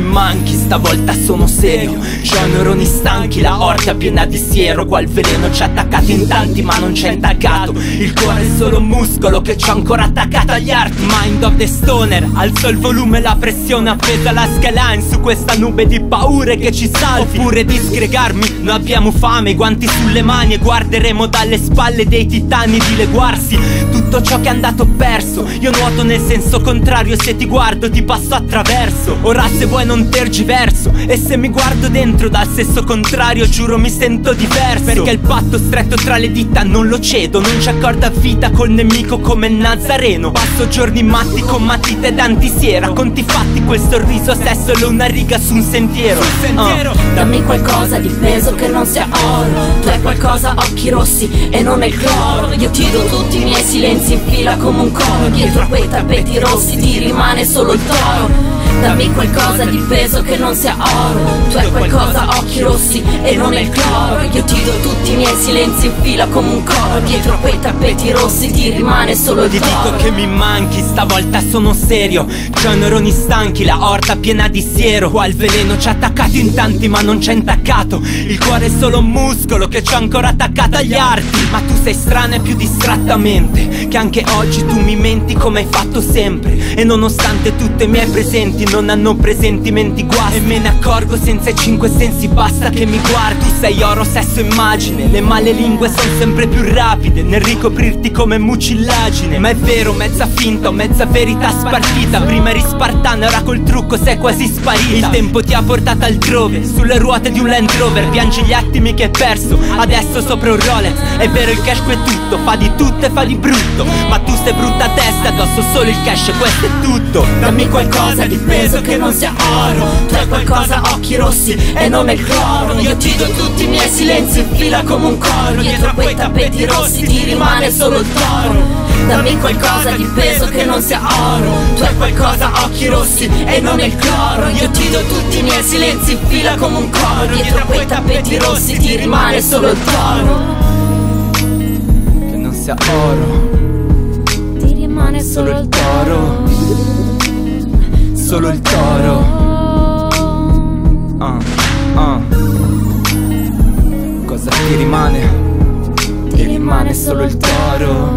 mi manchi, stavolta sono serio. C'ho i neuroni stanchi, la orca piena di siero. Qual veleno ci ha attaccato in tanti ma non c'è intaccato. Il cuore è solo un muscolo che c'ho ancora attaccato agli art. Mind of the stoner, alzo il volume, la pressione appesa alla skyline. Su questa nube di paure che ci salvi oppure di sgregarmi. Noi abbiamo fame, guanti sulle mani e guarderemo dalle spalle dei titani dileguarsi. Tutto ciò che è andato perso, io nuoto nel senso contrario e se ti guardo ti passo attraverso. Ora se vuoi non tergiverso, e se mi guardo dentro dal sesso contrario giuro mi sento diverso. Perché il patto stretto tra le dita non lo cedo, non ci accorda vita col nemico come Nazareno. Passo giorni matti con matite d'antisiera, conti fatti quel sorriso se è solo una riga su un sentiero. Dammi qualcosa di peso che non sia oro, tu hai qualcosa occhi rossi e non è il cloro. Io ti do tutti i miei silenzi in fila come un coro, dietro quei tappeti rossi ti rimane solo il toro. Dammi qualcosa di peso che non sia oro, tu hai qualcosa occhi rossi e non è il cloro. Io ti do tutti i miei silenzi in fila come un coro, dietro quei tappeti rossi ti rimane solo il toro. Ti dico che mi manchi, stavolta sono serio. C'ho i neuroni stanchi, la orta piena di siero. Qua il veleno ci ha attaccato in tanti ma non c'è intaccato. Il cuore è solo un muscolo che c'ho ancora attaccato agli arti. Ma tu sei strana e più distrattamente, che anche oggi tu mi menti come hai fatto sempre. E nonostante tutti i miei presenti non hanno presentimenti guasti, e me ne accorgo senza i cinque sensi, basta che mi guardi. Sei oro, sesso, immagine, le male lingue sono sempre più rapide nel ricoprirti come mucillagine. Ma è vero, mezza finta o mezza verità spartita, prima eri spartana, ora col trucco sei quasi sparita. Il tempo ti ha portato altrove, sulle ruote di un Land Rover. Piangi gli attimi che hai perso, adesso sopra un Rolex. È vero, il cash è tutto, fa di tutto e fa di brutto, ma tu sei brutta a testa, addosso solo il cash e questo è tutto. Dammi qualcosa di peso che non sia oro, tu hai qualcosa occhi rossi e non è il cloro. Io ti do tutti i miei silenzi in fila come un coro, dietro quei tappeti rossi ti rimane solo il toro. Dammi qualcosa di peso che non sia oro, tu hai qualcosa occhi rossi e non è il cloro. Io ti do tutti i miei silenzi in fila come un coro, dietro quei tappeti rossi ti rimane solo il toro. Che non sia oro, ti rimane solo il toro. Solo il toro. Cosa ti rimane? Ti rimane solo il toro.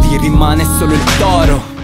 Ti rimane solo il toro.